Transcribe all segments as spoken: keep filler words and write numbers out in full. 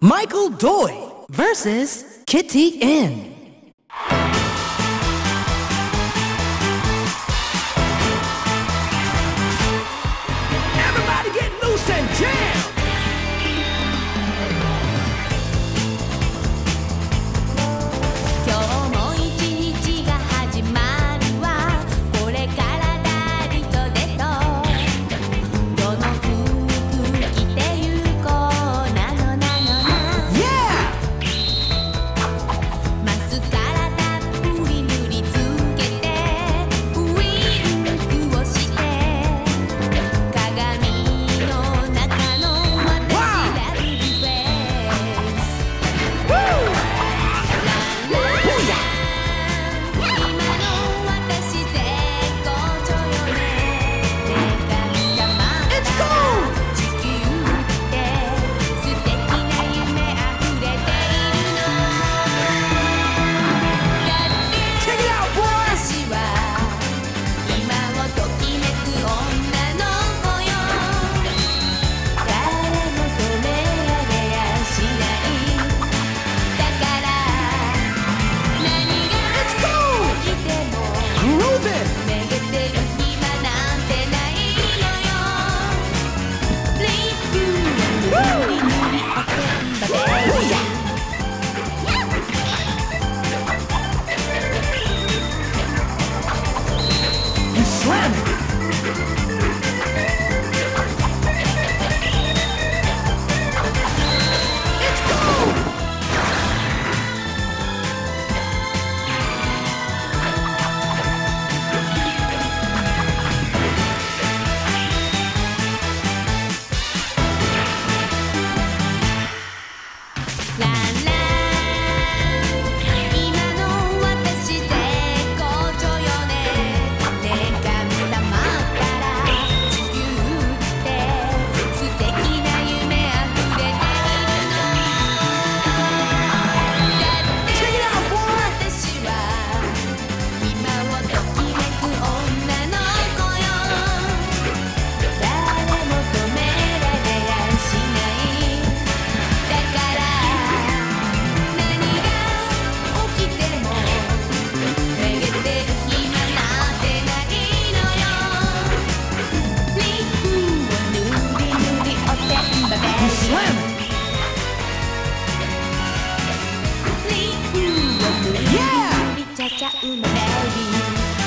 Michael Doi versus Kitty-N. Everybody get loose and jam.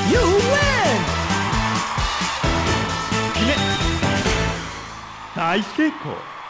You win! Nice, Kiko.